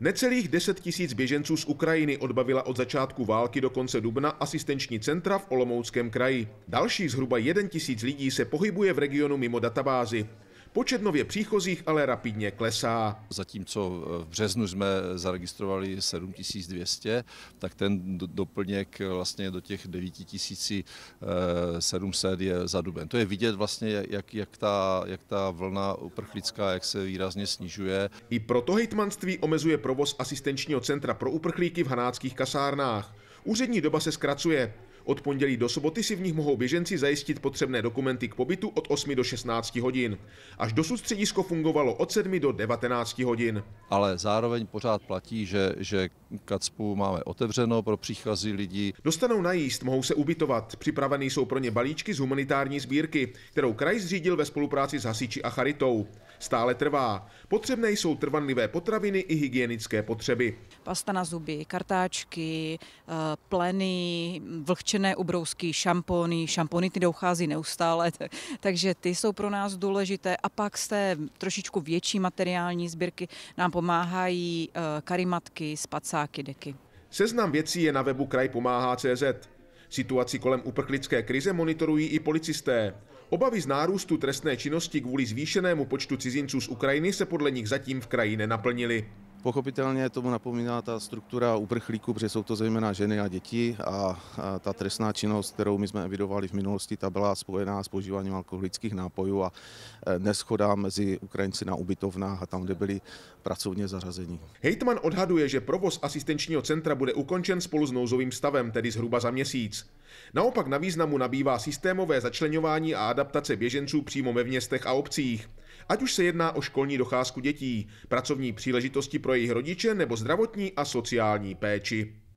Necelých 10 000 běženců z Ukrajiny odbavila od začátku války do konce dubna asistenční centra v Olomouckém kraji. Další zhruba 1 000 lidí se pohybuje v regionu mimo databázi. Počet nově příchozích ale rapidně klesá. Zatímco v březnu jsme zaregistrovali 7200, tak ten doplněk vlastně do těch 9700 je za duben. To je vidět vlastně, jak ta vlna uprchlická, jak se výrazně snižuje. I proto hejtmanství omezuje provoz asistenčního centra pro uprchlíky v hanáckých kasárnách. Úřední doba se zkracuje. Od pondělí do soboty si v nich mohou běženci zajistit potřebné dokumenty k pobytu od 8 do 16 hodin. Až dosud středisko fungovalo od 7 do 19 hodin. Ale zároveň pořád platí, že KACPU máme otevřeno pro příchozí lidí. Dostanou najíst, mohou se ubytovat. Připraveny jsou pro ně balíčky z humanitární sbírky, kterou kraj zřídil ve spolupráci s hasiči a charitou. Stále trvá. Potřebné jsou trvanlivé potraviny i hygienické potřeby. Pasta na zuby, kartáčky, pleny, vlhčené ubrousky, šampony. Šampony ty dochází neustále, takže ty jsou pro nás důležité. A pak z té trošičku větší materiální sbírky nám pomáhají karimatky, spacáky, deky. Seznam věcí je na webu krajpomáhá.cz. Situaci kolem uprchlické krize monitorují i policisté. Obavy z nárůstu trestné činnosti kvůli zvýšenému počtu cizinců z Ukrajiny se podle nich zatím v kraji nenaplnily. Pochopitelně tomu napomíná ta struktura uprchlíků, protože jsou to zejména ženy a děti a ta trestná činnost, kterou my jsme evidovali v minulosti, ta byla spojená s používáním alkoholických nápojů a neshoda mezi Ukrajinci na ubytovnách a tam, kde byli pracovně zařazení. Hejtman odhaduje, že provoz asistenčního centra bude ukončen spolu s nouzovým stavem, tedy zhruba za měsíc. Naopak na významu nabývá systémové začleňování a adaptace běženců přímo ve městech a obcích. Ať už se jedná o školní docházku dětí, pracovní příležitosti pro jejich rodiče nebo zdravotní a sociální péči.